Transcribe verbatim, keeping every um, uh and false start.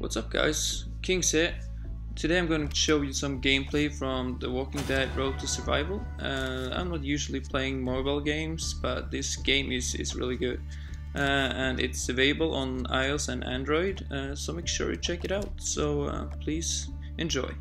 What's up guys, Kings here. Today I'm going to show you some gameplay from The Walking Dead Road to Survival. Uh, I'm not usually playing mobile games, but this game is, is really good. Uh, and it's available on iOS and Android, uh, so make sure you check it out. So uh, please enjoy.